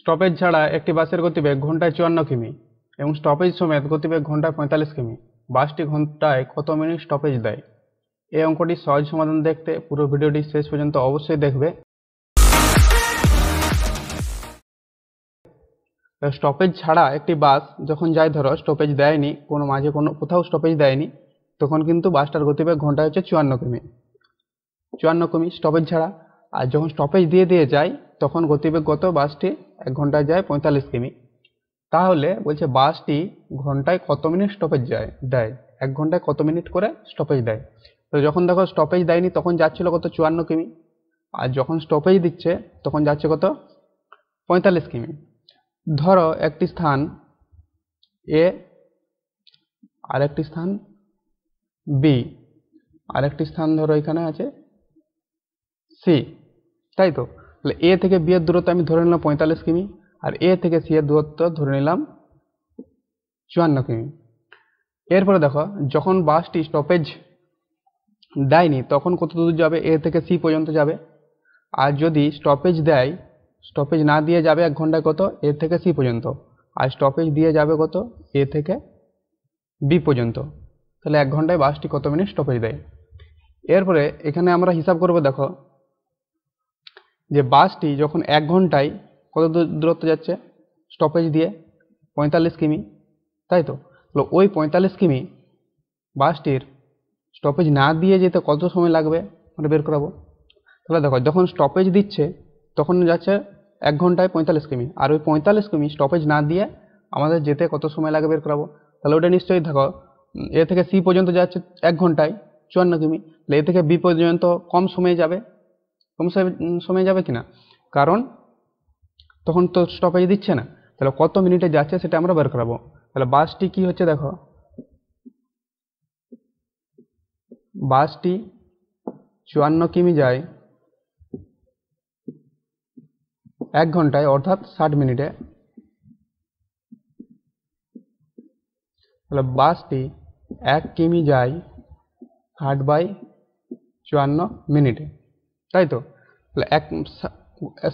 Stoppage ছাড়া একটি বাসের গতিবেগ ঘন্টায় 54 কিমি এবং স্টপেজ সমেত গতিবেগ ঘন্টায় 45 কিমি। বাসটি ঘন্টায় কত মিনিট স্টপেজ দেয়? এই অঙ্কটি সহজ সমাধান দেখতে পুরো ভিডিওটি শেষ পর্যন্ত অবশ্যই দেখবে। স্টপেজ ছাড়া একটি বাস যখন যায়, ধরো স্টপেজ দেয়নি, কোনো মাঝে কোনো কোথাও স্টপেজ দেয়নি, তখন কিন্তু বাসটার গতিবেগ ঘন্টা হচ্ছে 54 কিমি, 54 কিমি স্টপেজ ছাড়া। আর যখন স্টপেজ দিয়ে দিয়ে যায় তখন গতিবেগ কত? বাসটি এক ঘন্টায় যায় 45 কিমি। তাহলে বলছে বাসটি ঘন্টায় কত মিনিট স্টপেজ দেয়, এক ঘন্টায় কত মিনিট করে স্টপেজ দেয়। তো যখন দেখো স্টপেজ দেয়নি তখন যাচ্ছিল কত? 54 কিমি। আর যখন স্টপেজ দিচ্ছে তখন যাচ্ছে কত? 45 কিমি। ধরো একটি স্থান এ, আর একটি স্থান বি, আর একটি স্থান ধরো এখানে আছে সি, তাই তো? তাহলে এ থেকে বি এর দূরত্ব আমি ধরে নিলাম 45 কিমি, আর এ থেকে সি এর দূরত্ব ধরে নিলাম 54 কিমি। এরপরে দেখো যখন বাসটি স্টপেজ দেয়নি তখন কত দূর যাবে? এ থেকে সি পর্যন্ত যাবে। আর যদি স্টপেজ দেয়, স্টপেজ না দিয়ে যাবে এক ঘন্টায় কত? এ থেকে সি পর্যন্ত। আর স্টপেজ দিয়ে যাবে কত? এ থেকে বি পর্যন্ত। তাহলে এক ঘন্টায় বাসটি কত মিনিট স্টপেজ দেয়? এরপরে এখানে আমরা হিসাব করব। দেখো যে বাসটি যখন এক ঘন্টায় কত দূরত্ব যাচ্ছে স্টপেজ দিয়ে? 45 কিমি, তাই তো? তো ওই 45 কিমি বাসটির স্টপেজ না দিয়ে যেতে কত সময় লাগবে আমরা বের করাবো। তাহলে দেখো যখন স্টপেজ দিচ্ছে তখন যাচ্ছে এক ঘন্টায় 45 কিমি, আর ওই 45 কিমি স্টপেজ না দিয়ে আমাদের যেতে কত সময় লাগে বের করাবো। তাহলে ওটা নিশ্চয়ই দেখো এ থেকে সি পর্যন্ত যাচ্ছে এক ঘন্টায় 54 কিমি, তাহলে এ থেকে বি পর্যন্ত কম সময়ে যাবে। কম সময়ে যাবে কিনা, কারণ তখন তো স্টপেজ দিচ্ছে না। তাহলে কত মিনিটে যাচ্ছে সেটা আমরা বের করাবো। তাহলে বাসটি কি হচ্ছে দেখো, বাসটি 54 কিমি যায় এক ঘন্টায়, অর্থাৎ 60 মিনিটে। তাহলে বাসটি 1 কিমি যায় 60/54 মিনিটে, তাই তো? তাহলে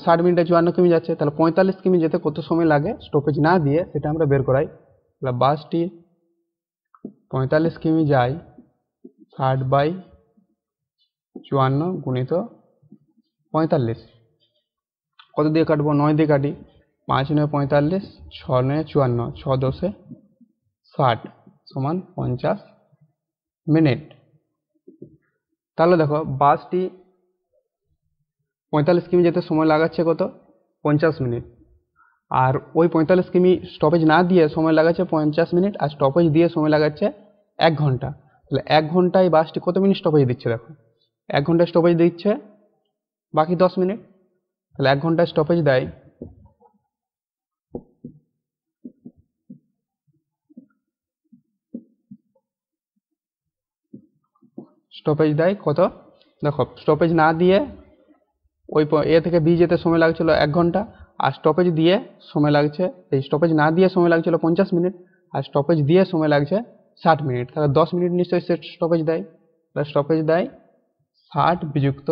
60 মিনিটে 54 কিমি যাচ্ছে, তাহলে 45 কিমি যেতে কত সময় লাগে স্টপেজ না দিয়ে সেটা আমরা বের করাই। তাহলে বাসটি 45 কিমি যায় 60/54 × 45। কত দিয়ে কাটবো? 9 দিয়ে কাটি, 5 × 9 = 45, 6 × 9 = 54, 6×10 = 60 = 50 মিনিট। তাহলে দেখো বাসটি 45 কিমি যেতে সময় লাগাচ্ছে কত? 50 মিনিট। আর ওই 45 কিমি স্টপেজ না দিয়ে সময় লাগাচ্ছে 50 মিনিট, আর স্টপেজ দিয়ে সময় লাগাচ্ছে এক ঘন্টা। তাহলে এক ঘন্টায় বাসটি কত মিনিট স্টপেজ দিচ্ছে? দেখো এক ঘন্টায় স্টপেজ দিচ্ছে বাকি 10 মিনিট। তাহলে এক ঘন্টায় স্টপেজ দেয় কত? দেখো স্টপেজ না দিয়ে ওই এ থেকে বি যেতে সময় লাগছিল এক ঘন্টা, আর স্টপেজ দিয়ে সময় লাগছে, এই স্টপেজ না দিয়ে সময় লাগছিল 50 মিনিট, আর স্টপেজ দিয়ে সময় লাগছে 60 মিনিট। তাহলে 10 মিনিট নিশ্চয়ই স্টপেজ দেয়। তাহলে স্টপেজ দেয় 60 বিযুক্ত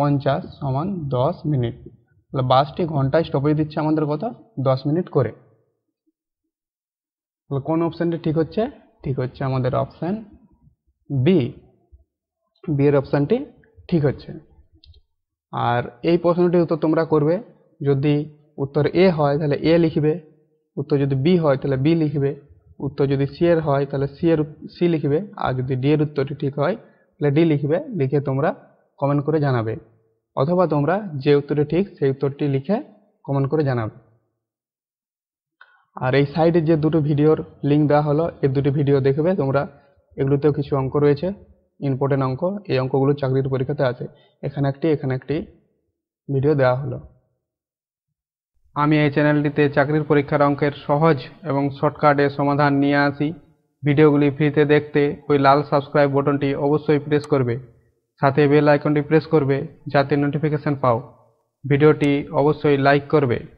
50 সমান 10 মিনিট। তাহলে বাসটি ঘন্টায় স্টপেজ দিচ্ছে আমাদের কত? 10 মিনিট করে। তাহলে কোন অপশানটি ঠিক হচ্ছে? ঠিক হচ্ছে আমাদের অপশান বি। বি এর অপশানটি ঠিক হচ্ছে। আর এই প্রশ্নটি উত্তর তোমরা করবে। যদি উত্তর এ হয় তাহলে এ লিখবে, উত্তর যদি বি হয় তাহলে বি লিখবে, উত্তর যদি সি এর হয় তাহলে সি লিখবে, আর যদি ডি এর উত্তরটি ঠিক হয় তাহলে ডি লিখবে। লিখে তোমরা কমেন্ট করে জানাবে, অথবা তোমরা যে উত্তরটি ঠিক সেই উত্তরটি লিখে কমেন্ট করে জানাবে। আর এই সাইডে যে দুটো ভিডিওর লিঙ্ক দেওয়া হলো এই দুটি ভিডিও দেখবে তোমরা। এগুলোতেও কিছু অঙ্ক রয়েছে, ইম্পর্টেন্ট অঙ্ক। এই অঙ্কগুলো চাকরির পরীক্ষাতে আছে। এখানে একটি ভিডিও দেওয়া হলো। আমি এই চ্যানেলটিতে চাকরির পরীক্ষার অঙ্কের সহজ এবং শর্টকাটে সমাধান নিয়ে আসি। ভিডিওগুলি ফ্রিতে দেখতে ওই লাল সাবস্ক্রাইব বাটনটি অবশ্যই প্রেস করবে, সাথে বেল আইকনটি প্রেস করবে যাতে নোটিফিকেশন পাও। ভিডিওটি অবশ্যই লাইক করবে।